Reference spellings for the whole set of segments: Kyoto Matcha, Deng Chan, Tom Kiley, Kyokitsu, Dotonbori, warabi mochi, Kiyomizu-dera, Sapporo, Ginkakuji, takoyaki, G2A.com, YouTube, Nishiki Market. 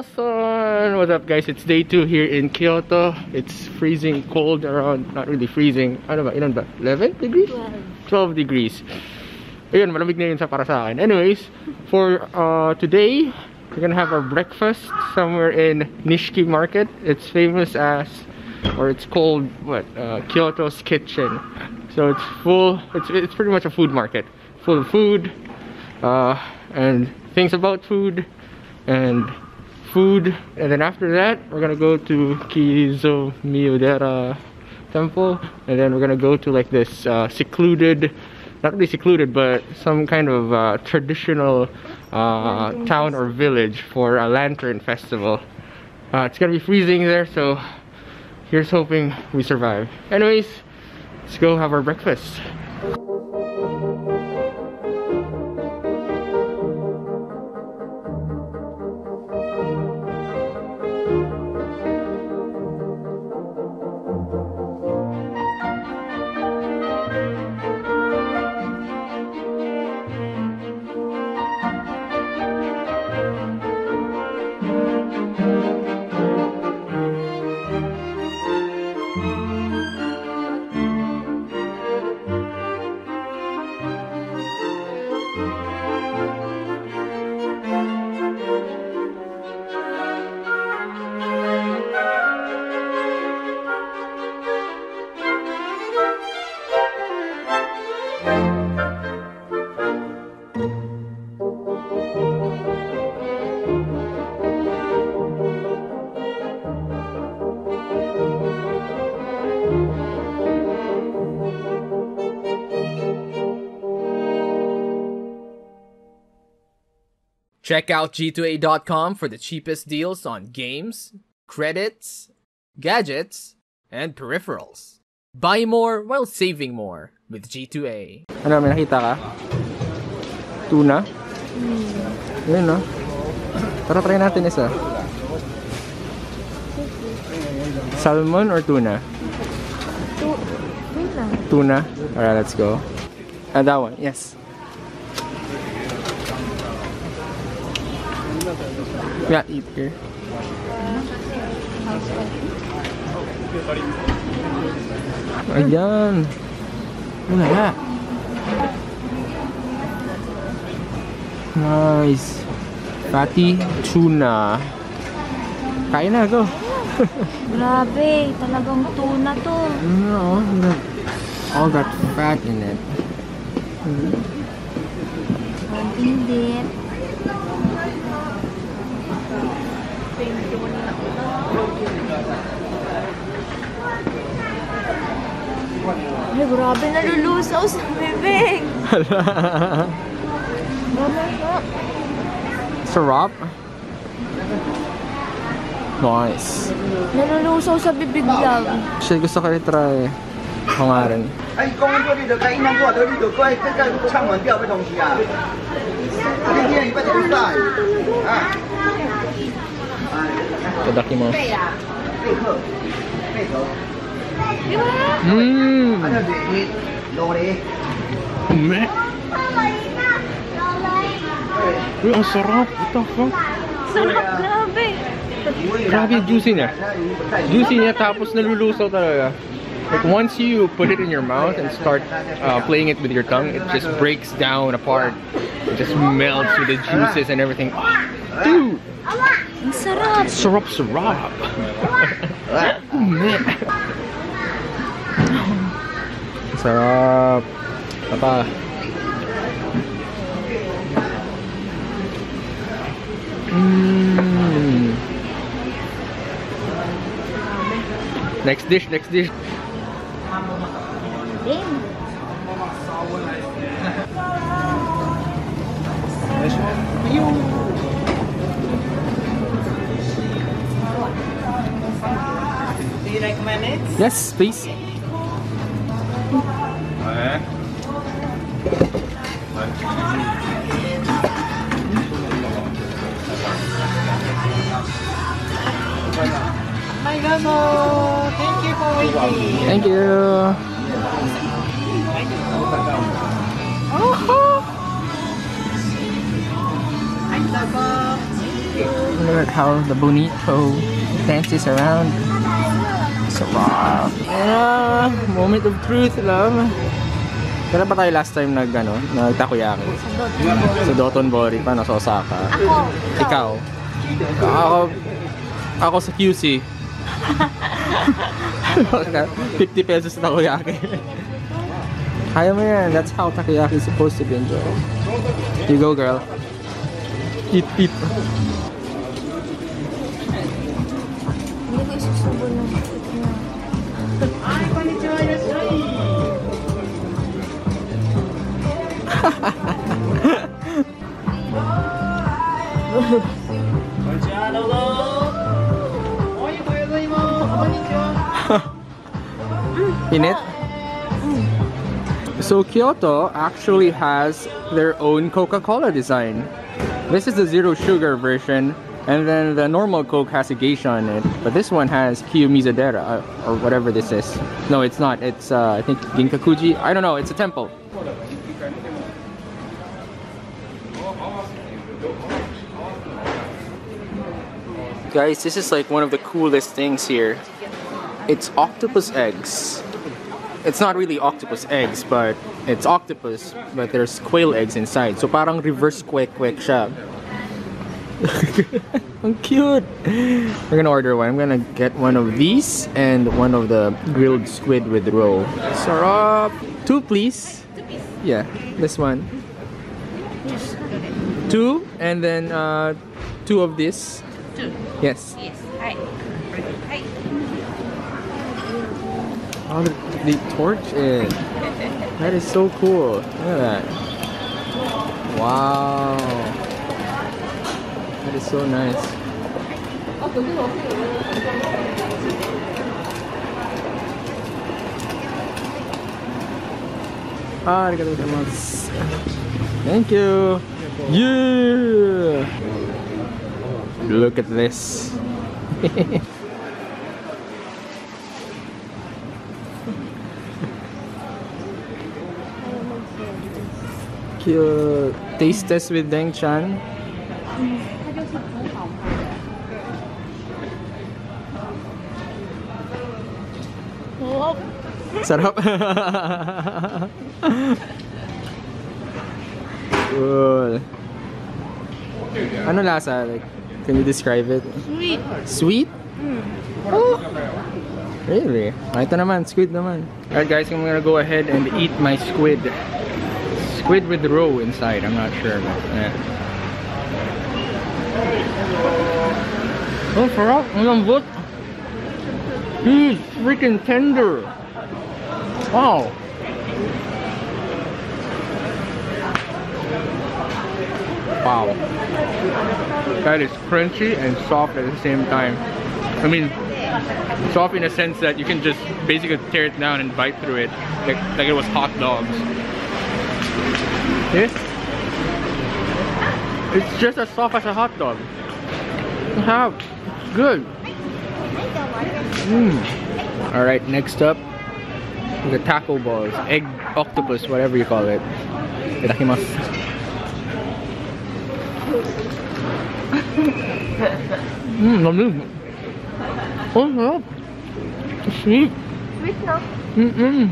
What's up, guys? It's day 2 here in Kyoto. It's freezing cold, around, not really freezing. Ano ba? Ilan ba? 11 degrees? 12 degrees. Ayun, malamig na yun para sa akin. Anyways, for today, we're gonna have our breakfast somewhere in Nishiki Market. It's famous as, or it's called, what? Kyoto's Kitchen. So it's full, it's pretty much a food market. Full of food, and things about food, and food, and then after that we're gonna go to Kiyomizu-dera temple, and then we're gonna go to like this secluded, not really secluded, but some kind of traditional town or village for a lantern festival. It's gonna be freezing there, so here's hoping we survive. Anyways, let's go have our breakfast. Check out G2A.com for the cheapest deals on games, credits, gadgets, and peripherals. Buy more while saving more with G2A. Ano, may nakita ka? Tuna? Yun, no? Tara, try natin isa. Salmon or tuna? Tuna. Tuna? Alright, let's go. And that one, yes. Yeah, eat here. Ayan. Wala. Nice. Fatty tuna. Kain na, go. Grabe, talagang tuna to. No, all got fat in it. Hindi. Ay, grabe, nalulusaw sa bibig. Sarap? Nice. Nalulusaw sa bibig lang. Shit, gusto ka i-try. Ako nga rin. Itadakimasu. Ume. Uy, ang sarap. What the fuck? Sarap, grabe. Grabe, juicy niya. Juicy niya, tapos nalulusaw talaga. Like, once you put it in your mouth and start playing it with your tongue, it just breaks down apart. It just melts with the juices and everything. Dude! Sarap! Sarap, sarap! Oh, man! Sarap! Papa! Mm. Next dish, next dish! Do you like mayonnaise? Yes, please. My God, thank you for waiting. Thank you. Oh, look how the bonito dances around. So wow. Yeah, moment of truth, love. Kailan ba tayo last time nagtakoyaki? Sa Dotonbori pa, nasa Osaka. Ikaw? Ako sa QC. 50 pesos takoyaki. Kaya mo yan. That's how takoyaki is supposed to be enjoyed. You go, girl. Eat, eat. In it? So Kyoto actually has their own Coca-Cola design. This is the zero sugar version, and then the normal Coke has a geisha on it, but this one has Kiyomizu-dera or whatever this is. No, it's not. It's I think Ginkakuji. I don't know. It's a temple. Guys, this is like one of the coolest things here. It's octopus eggs. It's not really octopus eggs, but it's octopus, but there's quail eggs inside. So parang reverse kwek-kwek siya. Ang cute! We're gonna order one. I'm gonna get one of these and one of the grilled squid with roll. Sarap! Two please. Yeah, this one. Two, and then two of this. Two? Yes. Yes. Hi. Hi. Oh, the torch is. That is so cool. Look at that. Wow. That is so nice. Arigatou gozaimasu. Thank you. Yeah. Look at this. Cute. Taste test with Deng Chan. Sarap. Cool. Ano lasa? Like, can you describe it? Sweet. Sweet? Mm. Oh. Really? Ito naman, squid naman. Alright guys, I'm gonna go ahead and eat my squid. Squid with roe inside, I'm not sure about that. Oh, sarap! Look! He's freaking tender! Wow! Wow. That is crunchy and soft at the same time. I mean, soft in a sense that you can just basically tear it down and bite through it. Like it was hot dogs. It's just as soft as a hot dog. How good. Mm. All right, next up, the taco balls, egg octopus, whatever you call it. Itadakimasu. Oh, sweet. Sweet, no. Mm-mm.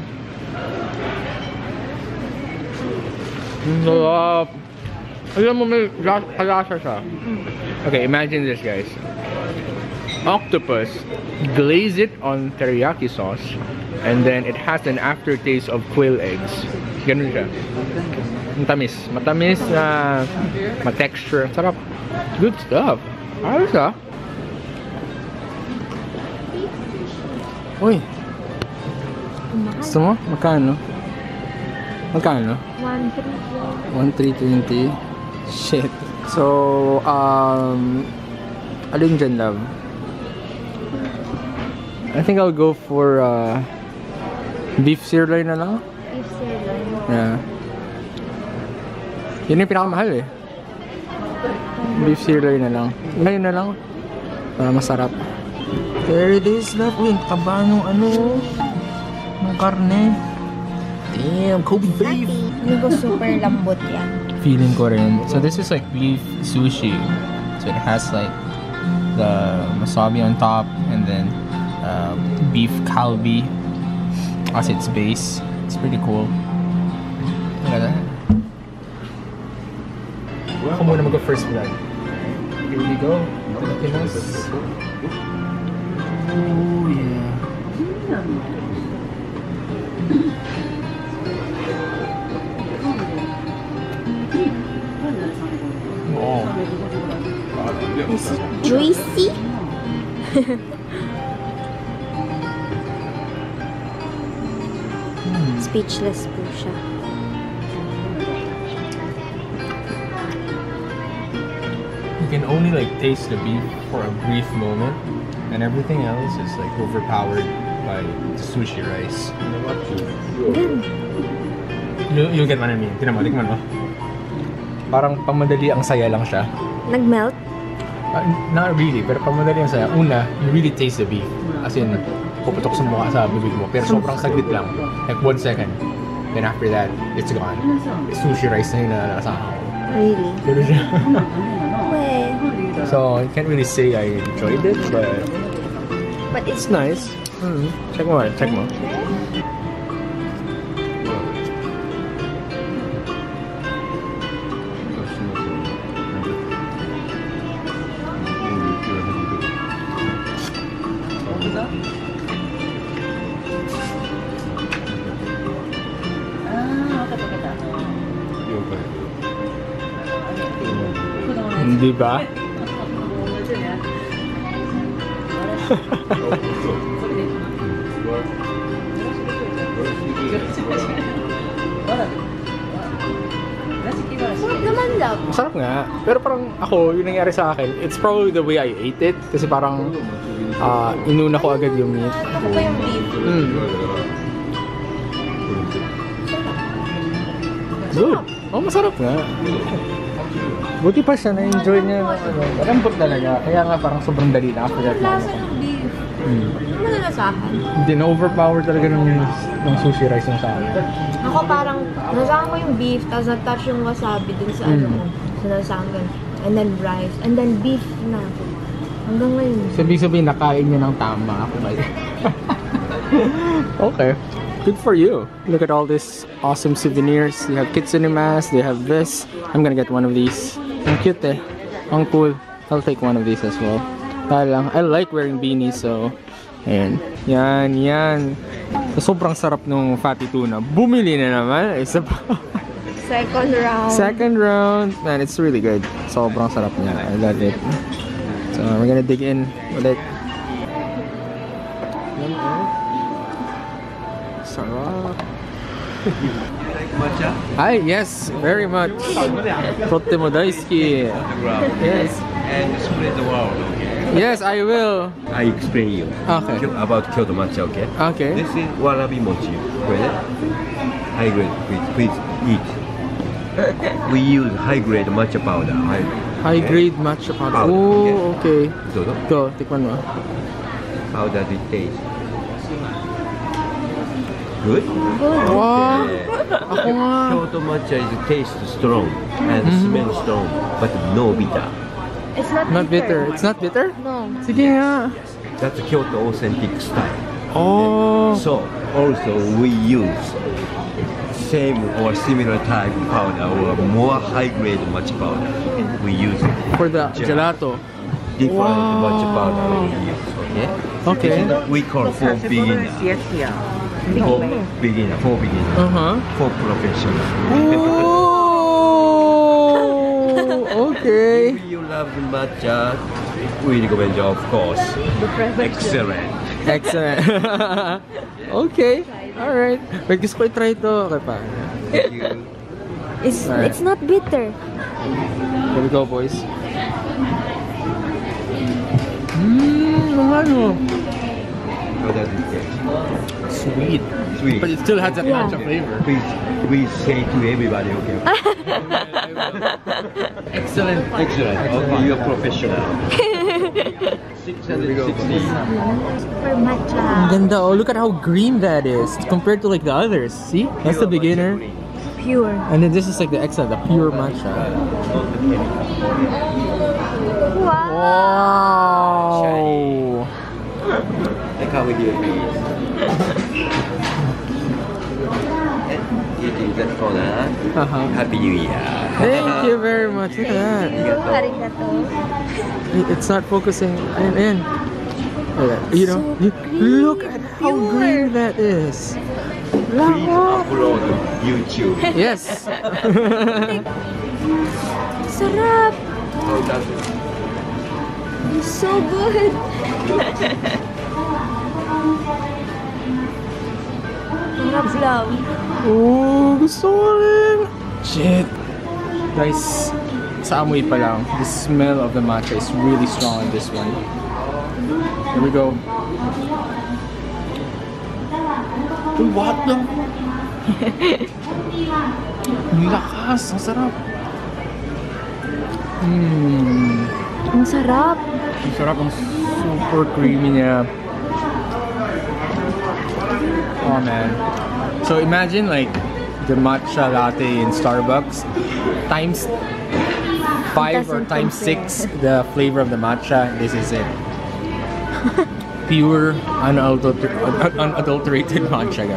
Okay, imagine this, guys. Octopus, glaze it on teriyaki sauce, and then it has an aftertaste of quail eggs. Ganun siya. Matamis. Matamis na ma-texture. Sarap. Good stuff. Ayos ah. Uy. Gusto mo? Magkano? Magkano? 1,320. Shit. So, alin dyan, love? I think I'll go for beef sirloin na lang. Beef sirloin. Yeah. Yun yung pinakamahal eh. Beef sirloin na lang. Ngayon na lang. Para masarap. There it is, love. Uy, taba nung ano. Nung karne. Damn, Kobe beef. Digo super lambot yan. Feeling ko rin. So this is like beef sushi. So it has like the wasabi on top, and then beef kalbi as its base. It's pretty cool. Look at that. Well, I'm gonna go first vlog. Here we go. Filipinos. Oh yeah. Wow. It's juicy. Speechless po siya. You can only like taste the beef for a brief moment, and everything else is like overpowered by the sushi rice. You get what I mean. Tignan mo, tikman mo. Parang pamadali ang saya lang siya. Nagmelt? Not really, pero pamadali ang saya. Una, you really taste the beef. As in, puputok sa mukha sa bibig mo. Pero sobrang saglit lang. Like 1 second. Then after that, it's gone. It's sushi rice na yung nakasama ko. Really? Pero siya. So I can't really say I enjoyed it, but it's nice. Mm-hmm. Check mo, check mo. Di ba? Masarap nga, pero parang ako, yung nangyari sa akin, it's probably the way I ate it, kasi parang inuna ko agad yung meat. Ano ba yung beef? Good! Oh, masarap nga. Buti pa siya, na-enjoy niya. Lambot talaga, kaya nga parang sobrang dali na ako. Ang lasa ng beef. Ano na sa akin? Hindi, na-overpower talaga ng sushi rice yung sa akin. Ako parang, nasahan ko yung beef, tapos na-touch yung wasabi dun sa ano ko. So nasahan ko. And then rice, and then beef na. Hanggang ngayon. Sabi-sabi, nakain niya ng tama. Ako kayo. Okay. Good for you. Look at all these awesome souvenirs. They have kitsune masks, they have this. I'm gonna get one of these. Ang cute eh. Ang cool. I'll take one of these as well. I like wearing beanies, so... Ayan. Yan, yan. So, sobrang sarap nung fatty tuna. Bumili na naman. Isa pa. Second round. Second round. Man, it's really good. Sobrang sarap niya. I love it. So, we're gonna dig in with it. Do you like matcha? Hi, yes, very much. Totemo daisuki. Yes. And you spread the world, okay? Yes, I will. I explain you. Okay. About Kyoto Matcha, okay? Okay. This is warabi mochi. High grade, please eat. We use high grade matcha powder. High grade matcha powder. Oh, okay. Go, take one more. How does it taste? Good? Wow. Kyoto matcha is taste strong and smell strong, but no bitter. It's not bitter. It's not bitter? No. Sige nga. That's Kyoto authentic style. Oh. So, also we use same or similar type powder or more high grade matcha powder. We use it. For the gelato. Different matcha powder we use, okay? Okay. We call for beginners. For beginner, for professional. Oh, okay. If you love matcha, we recommend you, of course. Excellent. Excellent. Okay. All right. Wait, gusto ko i-try ito. Okay pa. Thank you. It's not bitter. Here we go, boys. How does it taste? Sweet. But it still has that matcha flavor. Please say to everybody, okay? Excellent. Okay, you're professional. 660. For matcha. Ganda. Oh, look at how green that is compared to like the others. See? That's the beginner. Pure. And then this is like the excellent, the pure matcha. Wow! Shiny. Look how we do it. Uh-huh. Happy New Year. Thank you very much. Look at that. It's not focusing. I'm in. You know, so look at how green that is. Please upload YouTube. Yes. Sarap. It's so good. Oh, gusto ko rin. Shit. Guys, sa amoy pa lang, the smell of the matcha is really strong in this one. Here we go. What the? Lakas, ang sarap. Mm. Ang sarap. Ang sarap, ang super creamy niya. Oh man. So imagine like the matcha latte in Starbucks times 5 or times 6 the flavor of the matcha. This is it. Pure, unadulterated matcha.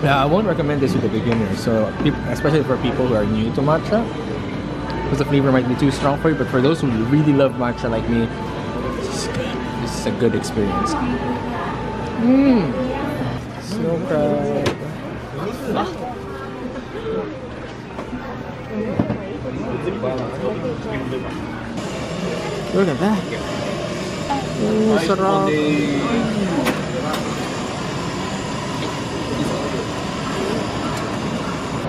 Yeah, I won't recommend this to the beginners. So especially for people who are new to matcha, because the flavor might be too strong for you, but for those who really love matcha like me, this is a good experience. Mmm! So good. Look at that. Ooh, sarap.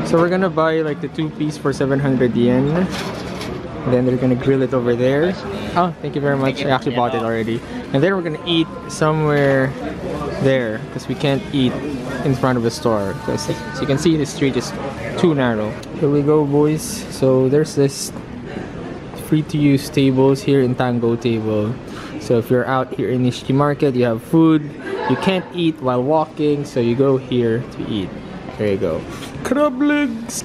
So we're gonna buy like the 2-piece for 700 yen. And then they're gonna grill it over there. Oh, thank you very much. I actually bought it already. And then we're gonna eat somewhere there because we can't eat in front of the store. Because as you can see, the street is too narrow. Here we go, boys. So there's this free-to-use tables here in Tango Table. So if you're out here in Nishiki Market, you have food. You can't eat while walking, so you go here to eat. There you go. Crab legs!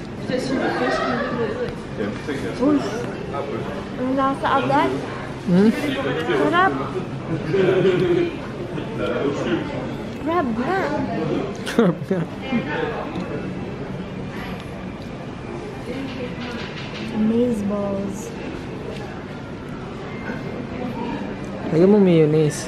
Amaze balls. Lagyan mo mayonnaise.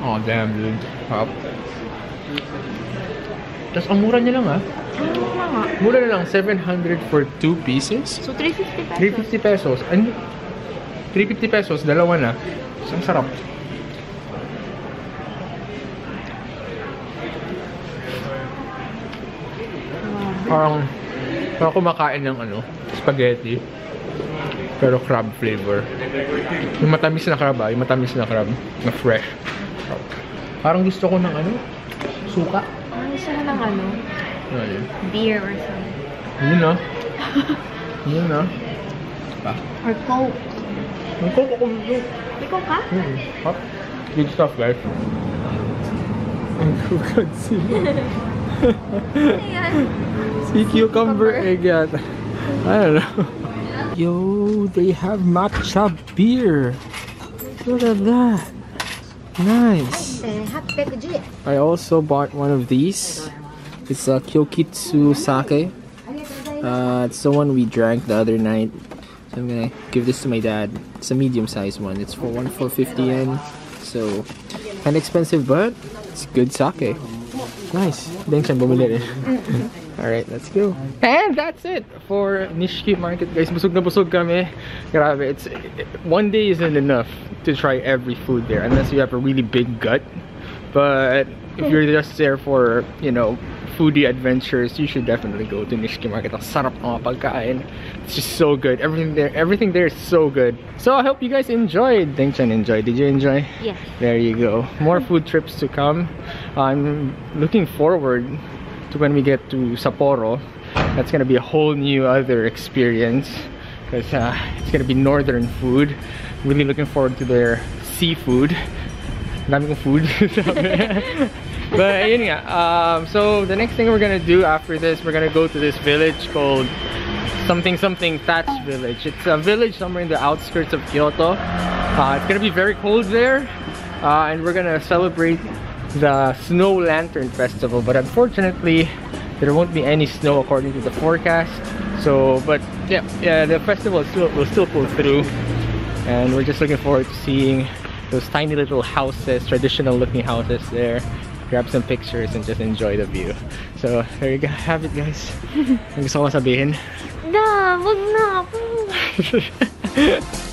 Oh damn, dude. Sarap. Tapos ang mura niya lang, ah. Mura na lang, 700 for 2 pieces. So 350 pesos. 350 pesos, dalawa na. Ang sarap. Parang kumakain ng ano, spaghetti pero crab flavor. Yung matamis na crab, yung matamis na crab na fresh. Parang gusto ko ng ano, suka. Gusto ko ng ano? Beer or something. Yun na. Yun na. Or Coke. May Coke ako dito. May Coke ka? Hop. Good stuff, guys. Ang kukad sila. See cucumber egg yet. I don't know. Yo, they have matcha beer. Look at that. Nice. I also bought one of these. It's a Kyokitsu sake. It's the one we drank the other night. So I'm gonna give this to my dad. It's a medium-sized one. It's for 1,450 yen. So kind of expensive, but it's good sake. Nice. Alright, let's go. And that's it for Nishiki Market, guys. Busog na busog kami. Grabe, one day isn't enough to try every food there unless you have a really big gut. But if you're just there for, you know, foodie adventures, you should definitely go to Nishiki Market. Ang sarap ng pagkain. It's just so good. Everything there is so good. So I hope you guys enjoyed. Ding-chan enjoyed. Did you enjoy? Yes. There you go. More food trips to come. I'm looking forward to when we get to Sapporo. That's gonna be a whole new other experience, because it's gonna be northern food. Really looking forward to their seafood. Daming food. But yun nga, so the next thing we're gonna do after this, we're gonna go to this village called something Thatch Village. It's a village somewhere in the outskirts of Kyoto. It's gonna be very cold there, and we're gonna celebrate the Snow Lantern Festival. But unfortunately, there won't be any snow according to the forecast. So, but yeah, the festival will still pull through, and we're just looking forward to seeing those tiny little houses, traditional-looking houses there. Grab some pictures and just enjoy the view. So there you go, have it, guys. Gusto ko sabihin? No, wag na.